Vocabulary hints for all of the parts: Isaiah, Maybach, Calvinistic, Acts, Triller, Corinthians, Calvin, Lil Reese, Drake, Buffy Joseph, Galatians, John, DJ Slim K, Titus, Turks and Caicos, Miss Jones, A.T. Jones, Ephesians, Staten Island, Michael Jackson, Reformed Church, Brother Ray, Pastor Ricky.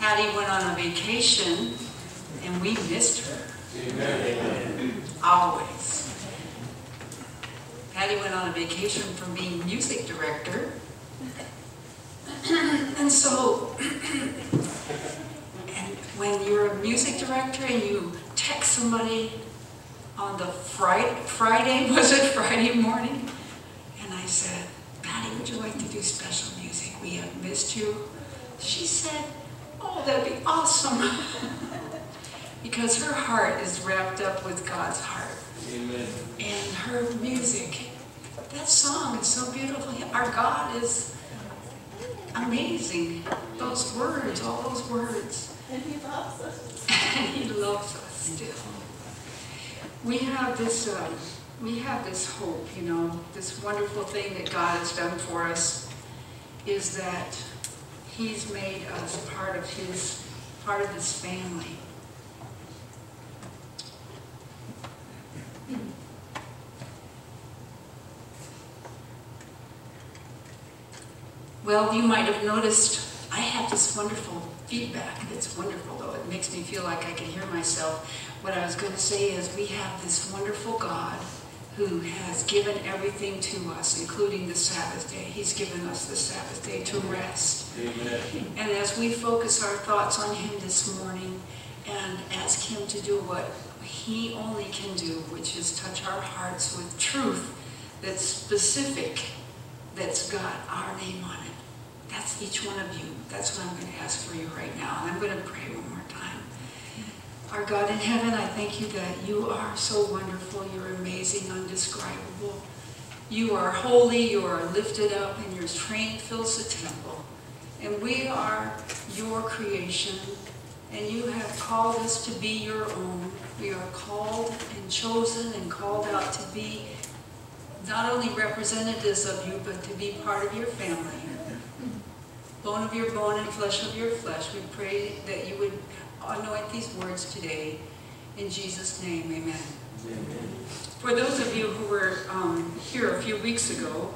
Patty went on a vacation, and we missed her. Amen. Always. Patty went on a vacation from being music director. And so, and when you're a music director and you text somebody on the Friday, was it Friday morning? And I said, Patty, would you like to do special music? We have missed you. She said, oh, that'd be awesome. Because her heart is wrapped up with God's heart. Amen. And her music, that song is so beautiful. Our God is amazing. Those words, all those words. And He loves us. And He loves us still. We have this hope, you know, this wonderful thing that God has done for us is that He's made us part of His family. Well, you might have noticed I have this wonderful feedback. It's wonderful, though. It makes me feel like I can hear myself. What I was going to say is we have this wonderful God who has given everything to us, including the Sabbath day. He's given us the Sabbath day to rest. Amen. And as we focus our thoughts on Him this morning and ask Him to do what He only can do, which is touch our hearts with truth that's specific, that's got our name on it. That's each one of you. That's what I'm going to ask for you right now. And I'm going to pray one more time. Our God in heaven, I thank you that you are so wonderful. You're amazing, undescribable. You are holy. You are lifted up, and your strength fills the temple. And we are your creation, and you have called us to be your own. We are called and chosen and called out to be not only representatives of you, but to be part of your family. Bone of your bone and flesh of your flesh. We pray that you would anoint these words today. In Jesus' name, amen. Amen. For those of you who were here a few weeks ago,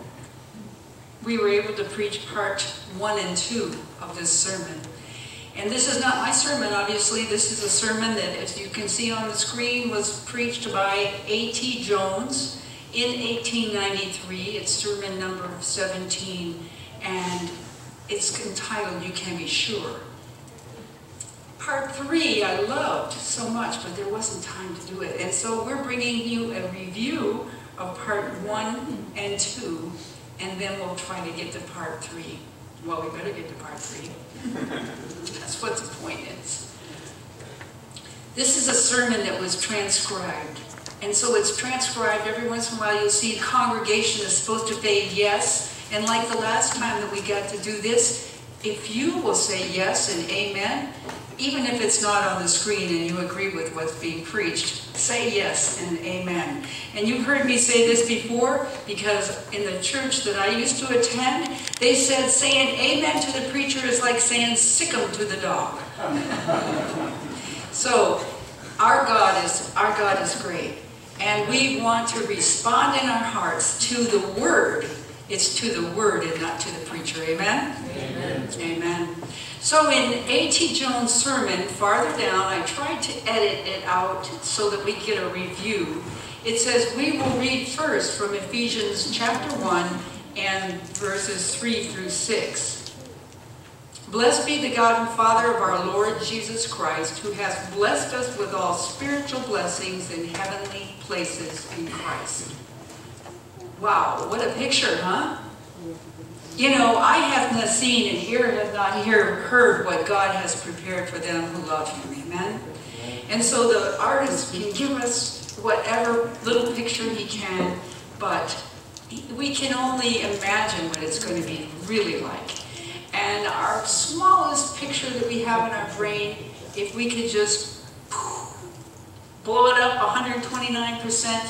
we were able to preach parts 1 and 2 of this sermon. And this is not my sermon, obviously. This is a sermon that, as you can see on the screen, was preached by A.T. Jones in 1893. It's sermon number 17. And it's entitled, You Can Be Sure. Part 3 I loved so much, but there wasn't time to do it. And so we're bringing you a review of parts 1 and 2, and then we'll try to get to part 3. Well, we better get to part 3. That's what the point is. This is a sermon that was transcribed. And so it's transcribed. Every once in a while you'll see a congregation is supposed to say yes. And like the last time that we got to do this, if you will say yes and amen, even if it's not on the screen and you agree with what's being preached, say yes and amen. And you've heard me say this before, because in the church that I used to attend, they said saying amen to the preacher is like saying sick 'em to the dog. So our God is great. And we want to respond in our hearts to the Word. It's to the Word and not to the preacher. Amen? Amen. Amen. So in A.T. Jones' sermon, farther down, I tried to edit it out so that we get a review. It says, we will read first from Ephesians chapter 1 and verses 3 through 6. Blessed be the God and Father of our Lord Jesus Christ, who has blessed us with all spiritual blessings in heavenly places in Christ. Wow, what a picture, huh? You know, I have not seen and have not heard what God has prepared for them who love Him, amen? And so the artist can give us whatever little picture he can, but we can only imagine what it's going to be really like. And our smallest picture that we have in our brain, if we could just blow it up 129%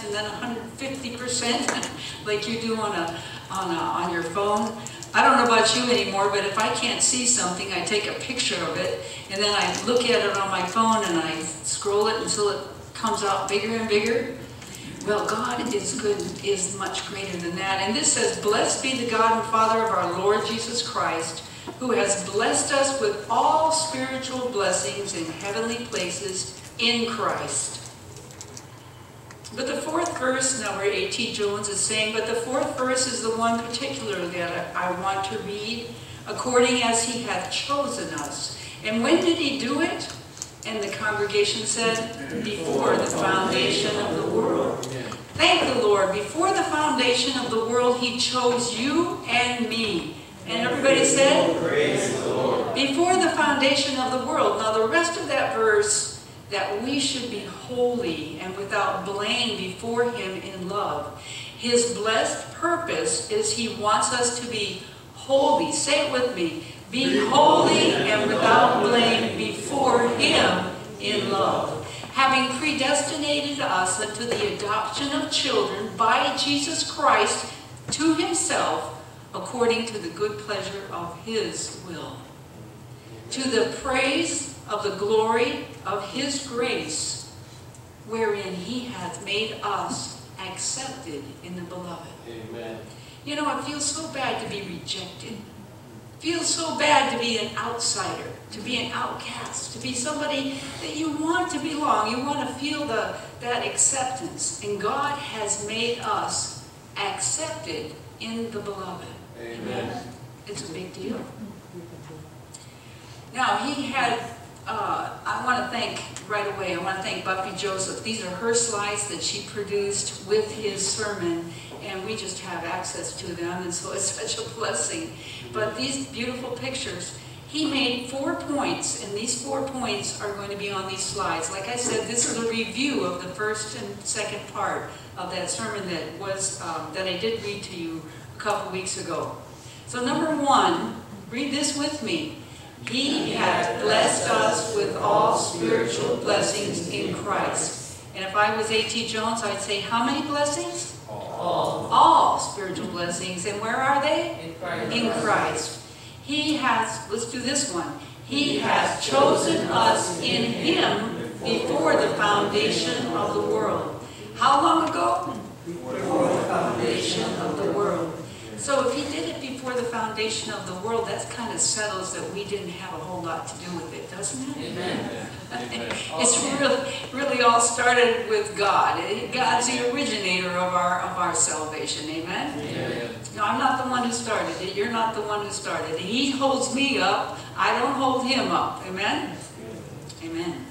and then 150%, like you do on your phone. I don't know about you anymore, but if I can't see something, I take a picture of it, and then I look at it on my phone, and I scroll it until it comes out bigger and bigger. Well, God is good, is much greater than that. And this says, blessed be the God and Father of our Lord Jesus Christ, who has blessed us with all spiritual blessings in heavenly places in Christ. But the fourth verse, now where A.T. Jones is saying, but the fourth verse is the one particularly that I want to read, according as he hath chosen us. And when did he do it? And the congregation said, before the foundation of the world. Thank the Lord. Before the foundation of the world, he chose you and me. And everybody said, praise the Lord. Before the foundation of the world. Now the rest of that verse, that we should be holy and without blame before him in love. His blessed purpose is he wants us to be holy. Say it with me. Be holy and without blame before him in love. Having predestinated us unto the adoption of children by Jesus Christ to himself, according to the good pleasure of his will. To the praise of the glory of his grace, wherein he hath made us accepted in the beloved. Amen. You know, it feels so bad to be rejected. It feels so bad to be an outsider, to be an outcast, to be somebody that you want to belong. You want to feel that acceptance. And God has made us accepted in the beloved. Amen. It's a big deal. Now, he had... I want to thank right away, I want to thank Buffy Joseph. These are her slides that she produced with his sermon, and we just have access to them, and so it's such a blessing. But these beautiful pictures, he made 4 points, and these 4 points are going to be on these slides. Like I said, this is a review of the first and second part of that sermon that was that I did read to you a couple weeks ago. So number 1, read this with me. He hath blessed us with all spiritual blessings in Christ. And if I was A.T. Jones, I'd say, how many blessings? All. All spiritual blessings. And where are they? In Christ. In Christ. He hath, let's do this one. He hath chosen us in him before the foundation of the world. How long ago? Before the foundation of the world. So if he did it before the foundation of the world, that kind of settles that we didn't have a whole lot to do with it, doesn't it? Amen. It's really all started with God. God's the originator of our salvation. Amen? Amen. No, I'm not the one who started it. You're not the one who started it. He holds me up. I don't hold him up. Amen? Amen.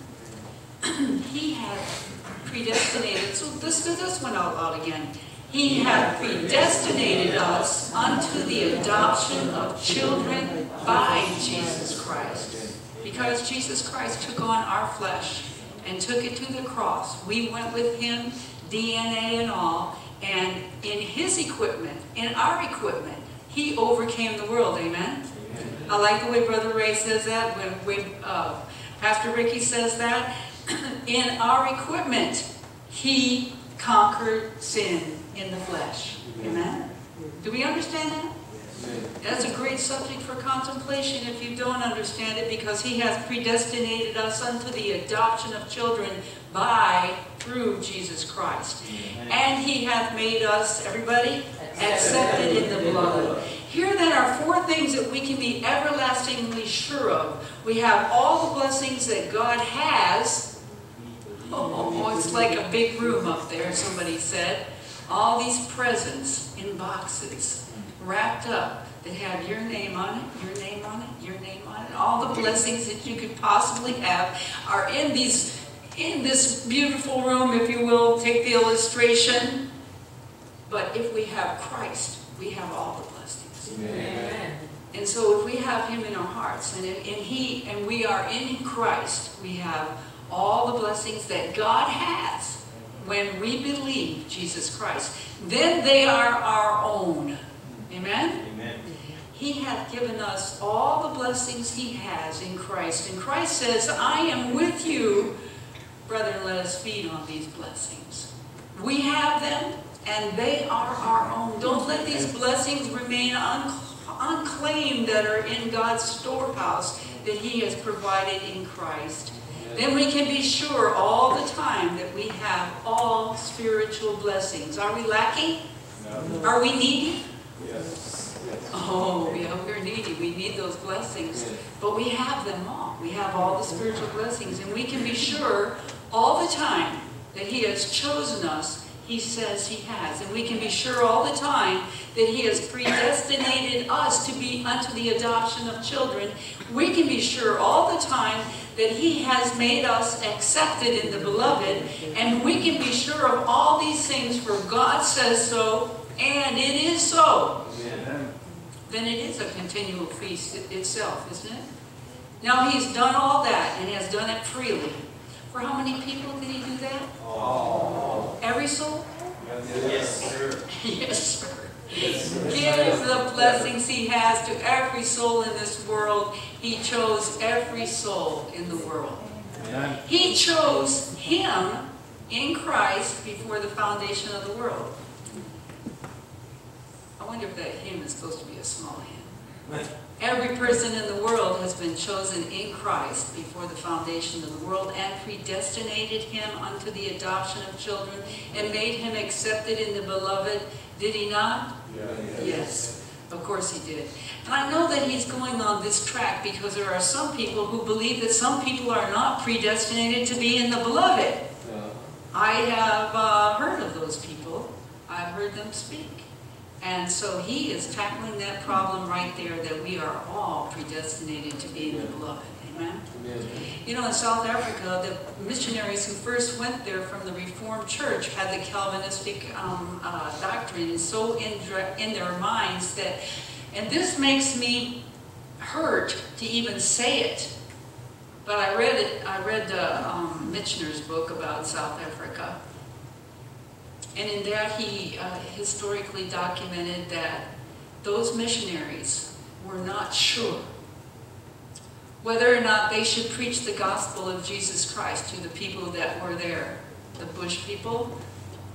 He has predestinated. So let's do this one out again. He hath predestinated us unto the adoption of children by Jesus Christ. Because Jesus Christ took on our flesh and took it to the cross. We went with him, DNA and all, and in his equipment, in our equipment, he overcame the world. Amen? I like the way Brother Ray says that, when Pastor Ricky says that. In our equipment, he conquered sin in the flesh. Amen? Do we understand that? That's a great subject for contemplation if you don't understand it, because he has predestinated us unto the adoption of children through Jesus Christ. And he hath made us, everybody, accepted in the beloved. Here then are 4 things that we can be everlastingly sure of. We have all the blessings that God has. Oh, it's like a big room up there, somebody said. All these presents in boxes, wrapped up, that have your name on it, your name on it, your name on it. All the blessings that you could possibly have are in this beautiful room, if you will. Take the illustration. But if we have Christ, we have all the blessings. Amen. And so if we have him in our hearts, and we are in Christ, we have all the blessings that God has. When we believe Jesus Christ, then they are our own. Amen? Amen. He hath given us all the blessings he has in Christ. And Christ says, I am with you. Brethren, let us feed on these blessings. We have them, and they are our own. Don't let these blessings remain unclaimed that are in God's storehouse that he has provided in Christ. Then we can be sure all the time that we have all spiritual blessings. Are we lacking? No. Are we needy? Yes. Yes. Oh, yeah, we're needy. We need those blessings. Yes. But we have them all. We have all the spiritual blessings. And we can be sure all the time that He has chosen us. He says He has. And we can be sure all the time that He has predestinated us to be unto the adoption of children. We can be sure all the time that He has made us accepted in the Beloved. And we can be sure of all these things, for God says so, and it is so. Amen. Then it is a continual feast itself, isn't it? Now He's done all that and has done it freely. For how many people did He do that? Oh. Every soul? Yes, sir. Yes, sir. Give the blessings He has to every soul in this world. He chose every soul in the world. Amen. He chose him in Christ before the foundation of the world. I wonder if that hymn is supposed to be a small hymn. Every person in the world has been chosen in Christ before the foundation of the world, and predestinated him unto the adoption of children, and made him accepted in the Beloved. Did He not? Yeah, yes. Yes, of course He did. And I know that He's going on this track because there are some people who believe that some people are not predestinated to be in the Beloved. Yeah. I have heard of those people. I've heard them speak. And so He is tackling that problem right there, that we are all predestinated to be in the Beloved. Amen? Amen. You know, in South Africa, the missionaries who first went there from the Reformed Church had the Calvinistic doctrine so in their minds that, and this makes me hurt to even say it, but I read it. I read the missionary's book about South Africa. And in that, he historically documented that those missionaries were not sure whether or not they should preach the gospel of Jesus Christ to the people that were there. The bush people,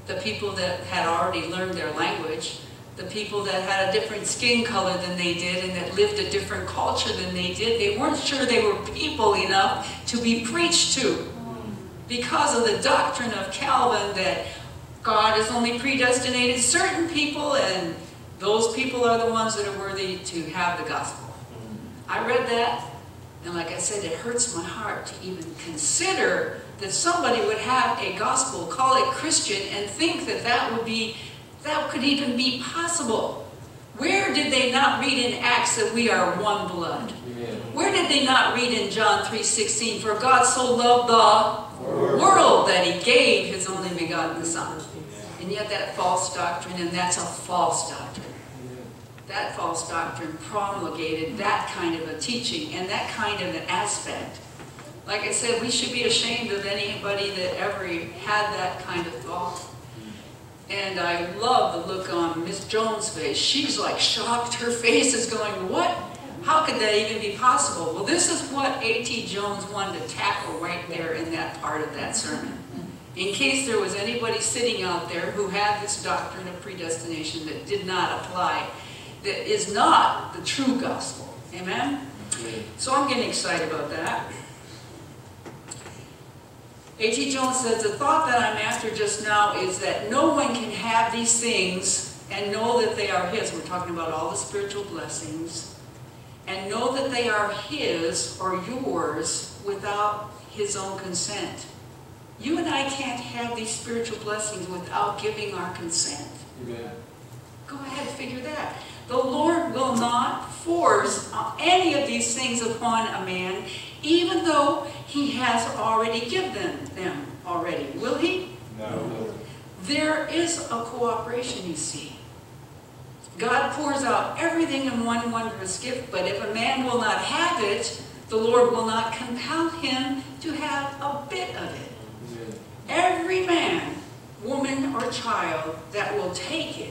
the people that had already learned their language, the people that had a different skin color than they did and that lived a different culture than they did. They weren't sure they were people enough to be preached to because of the doctrine of Calvin that God has only predestinated certain people, and those people are the ones that are worthy to have the gospel. I read that, and like I said, it hurts my heart to even consider that somebody would have a gospel, call it Christian, and think that that could even be possible. Where did they not read in Acts that we are one blood? Where did they not read in John 3:16, for God so loved the world that He gave His only begotten Son? And yet that false doctrine, and that's a false doctrine. That false doctrine promulgated that kind of a teaching and that kind of an aspect. Like I said, we should be ashamed of anybody that ever had that kind of thought. And I love the look on Miss Jones' face. She's like shocked. Her face is going, what? How could that even be possible? Well, this is what A.T. Jones wanted to tackle right there in that part of that sermon. In case there was anybody sitting out there who had this doctrine of predestination that did not apply, that is not the true gospel. Amen? So I'm getting excited about that. A.T. Jones says, the thought that I'm after just now is that no one can have these things and know that they are his. We're talking about all the spiritual blessings. And know that they are his or yours without his own consent. You and I can't have these spiritual blessings without giving our consent. Amen. Go ahead and figure that. The Lord will not force any of these things upon a man, even though He has already given them already. Will He? No. There is a cooperation, you see. God pours out everything in one wondrous gift, but if a man will not have it, the Lord will not compel him to have a bit of it. Amen. Every man, woman, or child that will take it,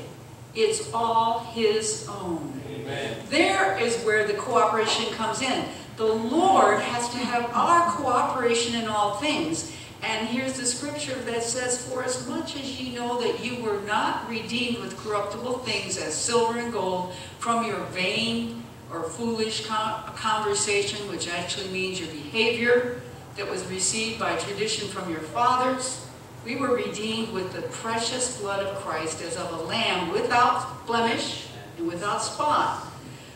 it's all his own. Amen. There is where the cooperation comes in. The Lord has to have our cooperation in all things. And here's the scripture that says, for as much as you know that you were not redeemed with corruptible things as silver and gold from your vain or foolish conversation, which actually means your behavior that was received by tradition from your fathers, we were redeemed with the precious blood of Christ as of a lamb without blemish and without spot,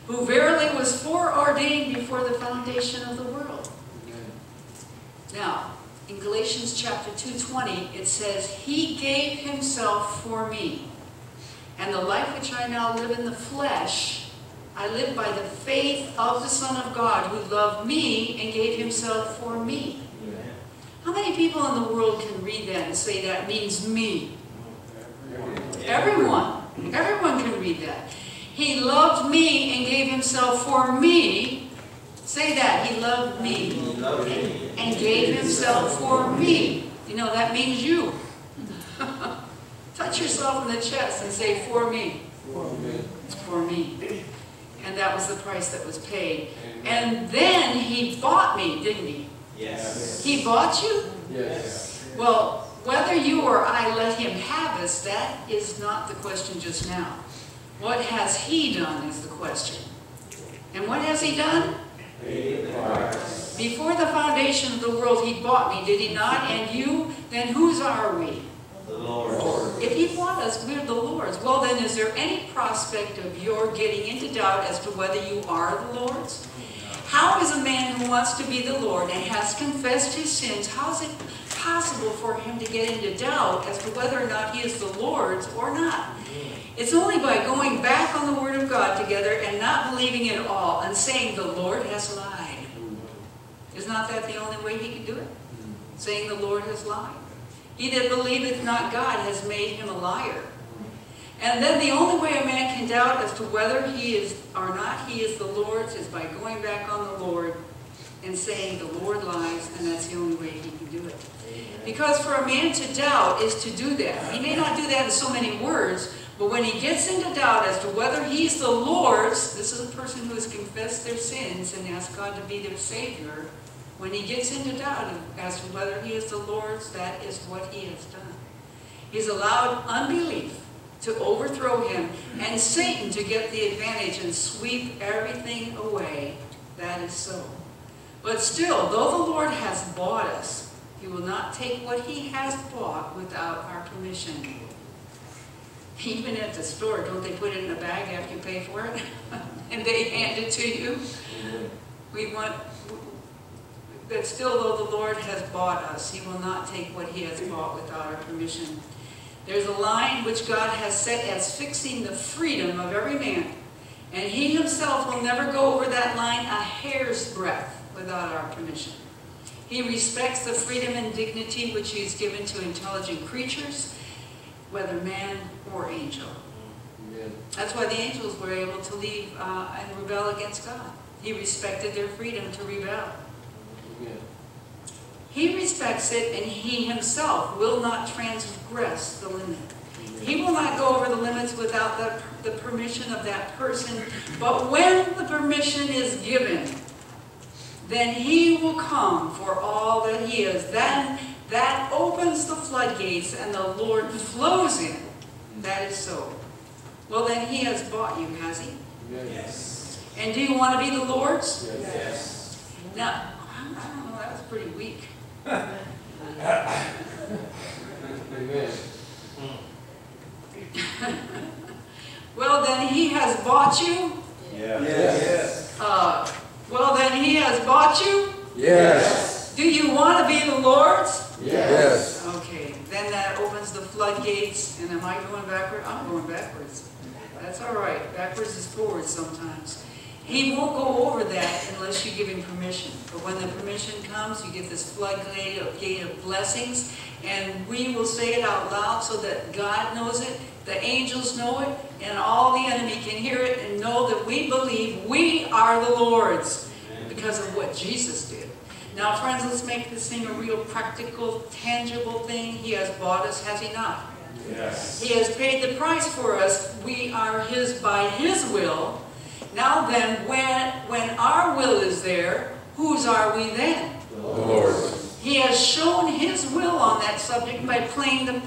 who verily was foreordained before the foundation of the world. Now, in Galatians chapter 2:20, it says, He gave himself for me, and the life which I now live in the flesh, I live by the faith of the Son of God, who loved me and gave himself for me. Amen. How many people in the world can read that and say that means me? Everyone. Everyone can read that. He loved me and gave himself for me. Say that. He loved me and gave himself for me. You know, that means you. Touch yourself in the chest and say, for me. For me. It's for me. And that was the price that was paid. Amen. And then he bought me, didn't he? Yes. He bought you? Yes. Well, whether you or I let him have us, that is not the question just now. What has he done is the question. And what has he done? Paid the price. Before the foundation of the world, he bought me, did he not? And you, then whose are we? The Lord. If he bought us, we're the Lord's. Well, then, is there any prospect of your getting into doubt as to whether you are the Lord's? How is a man who wants to be the Lord and has confessed his sins, how is it possible for him to get into doubt as to whether or not he is the Lord's or not? It's only by going back on the Word of God together and not believing it all and saying the Lord has lied. Is not that the only way he can do it? Saying the Lord has lied. He that believeth not God has made him a liar. And then the only way a man can doubt as to whether he is or not he is the Lord's is by going back on the Lord and saying the Lord lies, and that's the only way he can do it. Because for a man to doubt is to do that. He may not do that in so many words, but when he gets into doubt as to whether he's the Lord's, this is a person who has confessed their sins and asked God to be their Savior. When he gets into doubt as to whether he is the Lord's, that is what he has done. He's allowed unbelief to overthrow him and Satan to get the advantage and sweep everything away. That is so. But still, though the Lord has bought us, he will not take what he has bought without our permission. Even at the store, don't they put it in a bag after you pay for it? And they hand it to you? But still, though the Lord has bought us, he will not take what he has bought without our permission. There's a line which God has set as fixing the freedom of every man, and he himself will never go over that line a hair's breadth without our permission. He respects the freedom and dignity which he's given to intelligent creatures, whether man or angel. Amen. That's why the angels were able to leave and rebel against God. He respected their freedom to rebel. He respects it, and he himself will not transgress the limit. He will not go over the limits without the permission of that person. But when the permission is given, then he will come for all that he is. Then that opens the floodgates, and the Lord flows in. That is so. Well, then he has bought you, has he? Yes. And do you want to be the Lord's? Yes. Now, I don't know, that was pretty weak. Well, then he has bought you? Yes. Well, then he has bought you? Yes. Do you want to be the Lord's? Yes. Okay, then that opens the floodgates. And am I going backwards? I'm going backwards. That's all right. Backwards is forward sometimes. He won't go over that unless you give him permission. But when the permission comes, you get this floodgate of blessings, and we will say it out loud so that God knows it, the angels know it, and all the enemy can hear it and know that we believe we are the Lord's because of what Jesus did. Now, friends, let's make this thing a real practical, tangible thing. He has bought us, has he not? Yes. He has paid the price for us. We are his by his will. Now then, when our will is there, whose are we then? The Lord's. He has shown his will on that subject by paying the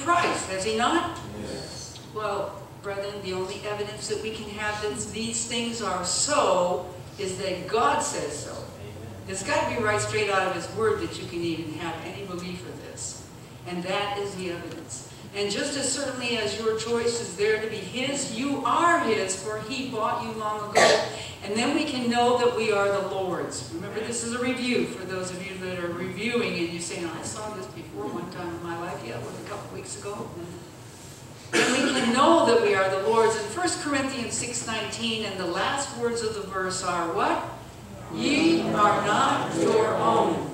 price, has he not? Yes. Well, brethren, the only evidence that we can have that these things are so is that God says so. Amen. It's got to be right straight out of his word that you can even have any belief for this. And that is the evidence. And just as certainly as your choice is there to be His, you are His, for He bought you long ago. And then we can know that we are the Lord's. Remember, this is a review for those of you that are reviewing and you say, no, I saw this before one time in my life. Yeah, it was a couple weeks ago. And we can know that we are the Lord's. In 1 Corinthians 6:19, and the last words of the verse are what? Ye are not your own.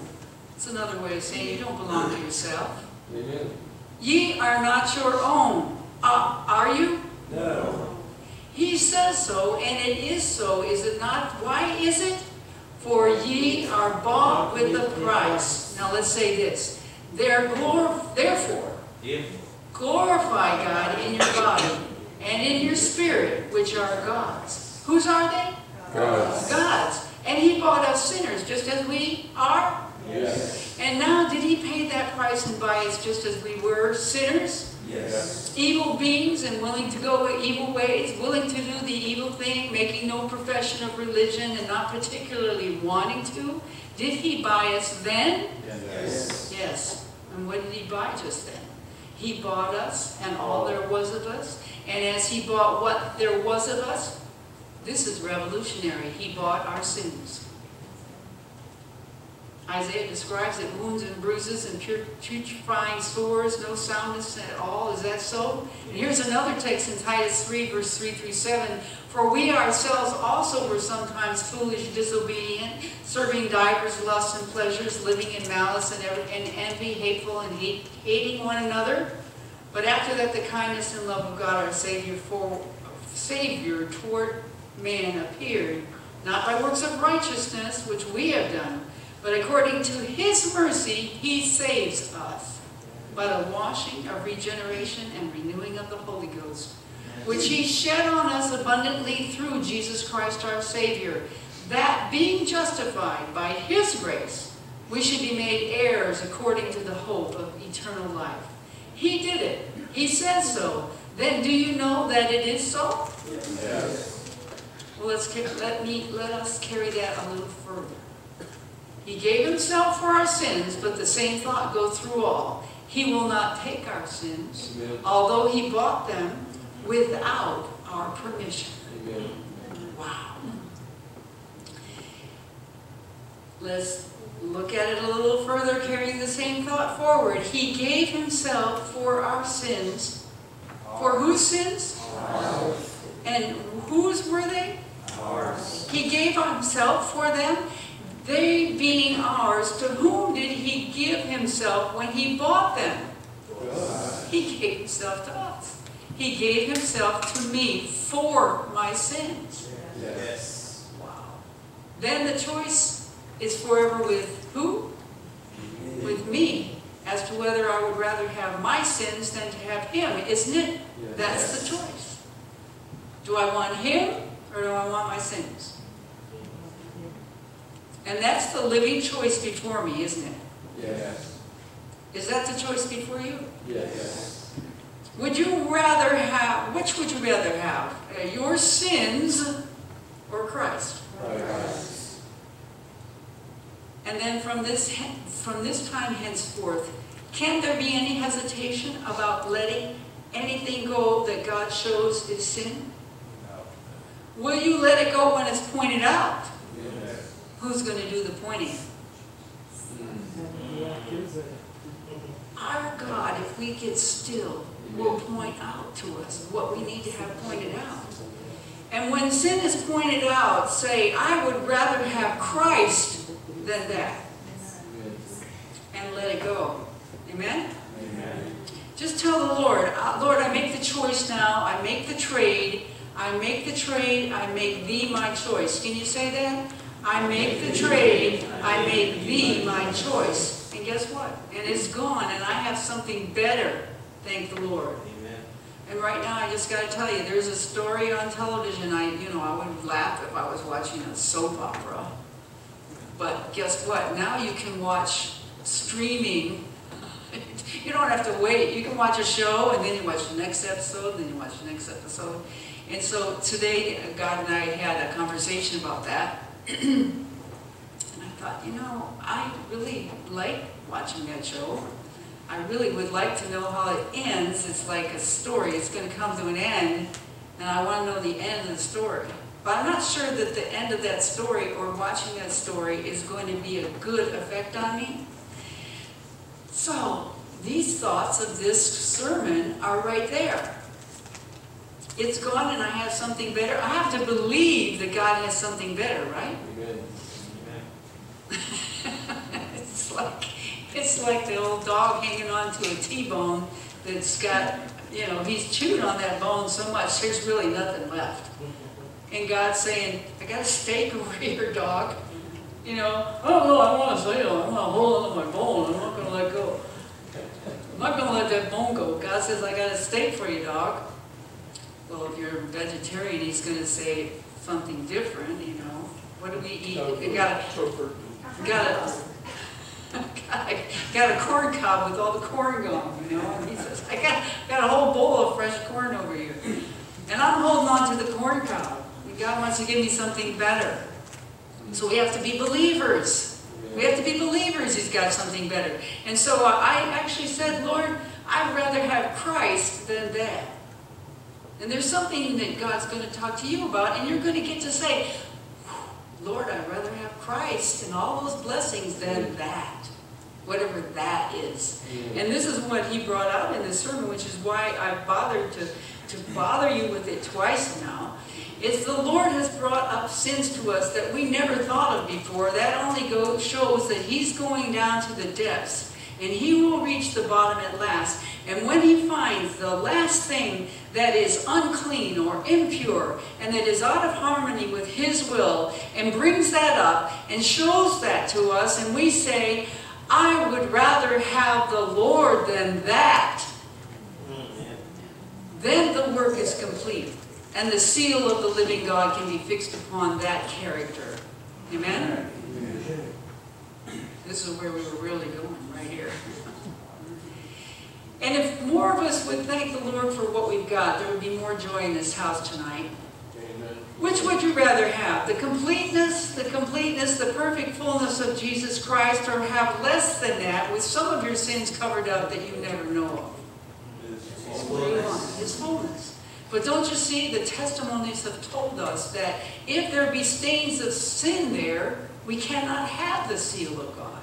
It's another way of saying you don't belong to yourself. Amen. Ye are not your own. Are you? No. He says so, and it is so, is it not? Why is it? For ye are bought with a price. Now let's say this. Therefore, glorify God in your body and in your spirit, which are God's. Whose are they? God's. God's. And He bought us sinners just as we are? Yes. And now, did He pay that price and buy us just as we were sinners? Yes. Evil beings and willing to go evil ways, willing to do the evil thing, making no profession of religion and not particularly wanting to. Did He buy us then? Yes. Yes. And what did He buy just then? He bought us and all there was of us. And as He bought what there was of us, this is revolutionary. He bought our sins. Isaiah describes it, wounds and bruises and putrefying sores, no soundness at all. Is that so? And here's another text in Titus 3:3-7. For we ourselves also were sometimes foolish, disobedient, serving divers lusts and pleasures, living in malice and envy, hateful and hating one another. But after that, the kindness and love of God, our Savior toward man appeared, not by works of righteousness, which we have done, but according to His mercy, He saves us by the washing of regeneration and renewing of the Holy Ghost, which He shed on us abundantly through Jesus Christ our Savior, that being justified by His grace, we should be made heirs according to the hope of eternal life. He did it. He said so. Then do you know that it is so? Yes. Well, let us carry that a little further. He gave Himself for our sins, but the same thought goes through all. He will not take our sins, amen, although He bought them without our permission. Amen. Wow. Let's look at it a little further, carrying the same thought forward. He gave Himself for our sins. For whose sins? Ours. And whose were they? Ours. He gave Himself for them. They being ours, to whom did He give Himself when He bought them? He gave Himself to us. He gave Himself to me for my sins. Yes. Wow. Then the choice is forever with who? Amen. With me, as to whether I would rather have my sins than to have Him, isn't it? Yes. That's the choice. Do I want Him or do I want my sins? And that's the living choice before me, isn't it? Yes. Is that the choice before you? Yes. Would you rather have, which would you rather have? Your sins or Christ? Christ. And then from this time henceforth, can there be any hesitation about letting anything go that God shows is sin? No. Will you let it go when it's pointed out? Who's going to do the pointing? Our God, if we get still, will point out to us what we need to have pointed out. And when sin is pointed out, say, I would rather have Christ than that. And let it go. Amen? Amen. Just tell the Lord, Lord, I make the choice now. I make the trade. I make the trade. I make Thee my choice. Can you say that? I make the trade, I make Thee my choice. And guess what? And it's gone, and I have something better, thank the Lord. Amen. And right now, I just got to tell you, there's a story on television. I would laugh if I was watching a soap opera. But guess what? Now you can watch streaming. You don't have to wait. You can watch a show, and then you watch the next episode, and then you watch the next episode. And so today, God and I had a conversation about that. And I thought, you know, I really like watching that show. I really would like to know how it ends. It's like a story. It's going to come to an end, and I want to know the end of the story. But I'm not sure that the end of that story or watching that story is going to be a good effect on me. So these thoughts of this sermon are right there. It's gone and I have something better. I have to believe that God has something better, right? Amen. Amen. It's like the old dog hanging on to a T-bone that's got, you know, he's chewed on that bone so much, there's really nothing left. And God's saying, I got a steak over here, dog. You know, oh no, I want to say it. I'm not holding on to my bone. I'm not going to let go. I'm not going to let that bone go. God says, I got a steak for you, dog. Well, if you're a vegetarian, he's going to say something different, you know. What do we eat? Got a corn cob with all the corn gone, you know. And he says, I got a whole bowl of fresh corn over here. And I'm holding on to the corn cob. And God wants to give me something better. So we have to be believers. We have to be believers he's got something better. And so I actually said, Lord, I'd rather have Christ than that. And there's something that God's going to talk to you about, and you're going to get to say, Lord, I'd rather have Christ and all those blessings than that, whatever that is. And this is what he brought out in this sermon, which is why I bothered to bother you with it twice now. It's the Lord has brought up sins to us that we never thought of before. That only shows that he's going down to the depths, and he will reach the bottom at last. And when he finds the last thing that is unclean or impure and that is out of harmony with his will and brings that up and shows that to us, and we say, I would rather have the Lord than that, then the work is complete. And the seal of the living God can be fixed upon that character. Amen? Amen. This is where we were really going, right here. And if more of us would thank the Lord for what we've got, there would be more joy in this house tonight. Amen. Which would you rather have? The completeness, the perfect fullness of Jesus Christ, or have less than that with some of your sins covered up that you never know of? His fullness. His fullness. But don't you see, the testimonies have told us that if there be stains of sin there, we cannot have the seal of God.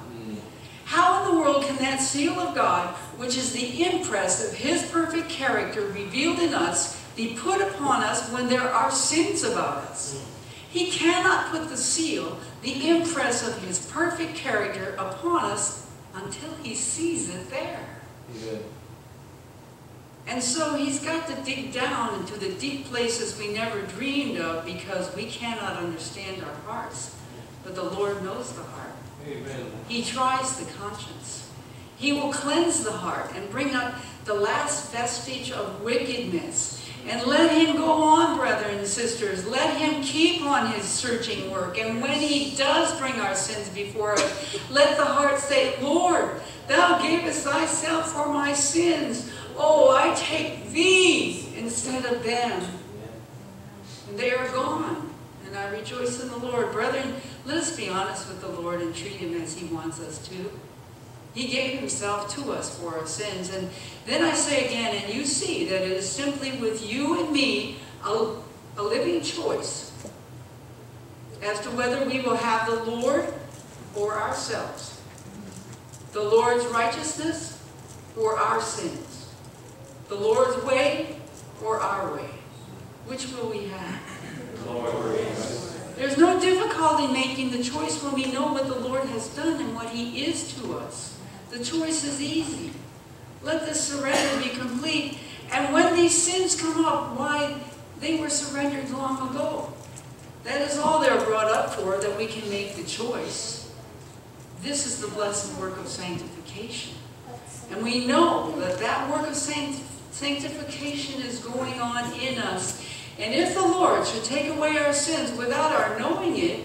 How in the world can that seal of God, which is the impress of his perfect character revealed in us, be put upon us when there are sins about us? He cannot put the seal, the impress of his perfect character upon us until he sees it there. Yeah. And so he's got to dig down into the deep places we never dreamed of, because we cannot understand our hearts. But the Lord knows the heart. Amen. He tries the conscience. He will cleanse the heart and bring up the last vestige of wickedness. And let him go on, brethren and sisters. Let him keep on his searching work. And when he does bring our sins before us, let the heart say, Lord, thou gavest thyself for my sins. Oh, I take these instead of them. And they are gone. And I rejoice in the Lord. Brethren, let us be honest with the Lord and treat him as he wants us to. He gave himself to us for our sins. And then I say again, and you see that it is simply with you and me a living choice as to whether we will have the Lord or ourselves, the Lord's righteousness or our sins, the Lord's way or our way. Which will we have? Lord. There's no difficulty making the choice when we know what the Lord has done and what he is to us. The choice is easy. Let the surrender be complete. And when these sins come up, why, they were surrendered long ago. That is all they're brought up for, that we can make the choice. This is the blessed work of sanctification. And we know that that work of sanctification is going on in us. And if the Lord should take away our sins without our knowing it,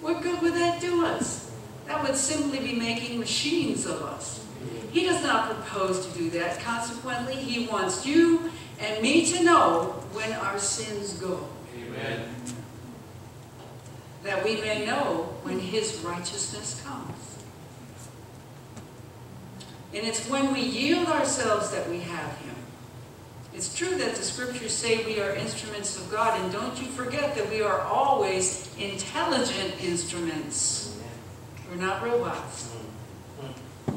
what good would that do us? That would simply be making machines of us. He does not propose to do that. Consequently, he wants you and me to know when our sins go. Amen. That we may know when his righteousness comes. And it's when we yield ourselves that we have him. It's true that the scriptures say we are instruments of God, and don't you forget that we are always intelligent instruments. We're not robots.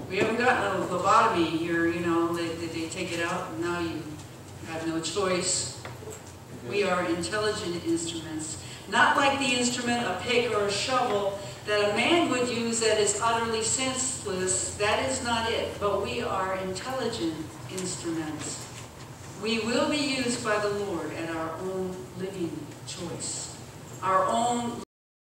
We haven't gotten a lobotomy here, you know, they take it out and now you have no choice. We are intelligent instruments. Not like the instrument, a pick or a shovel, that a man would use that is utterly senseless. That is not it. But we are intelligent instruments. We will be used by the Lord at our own living choice, our own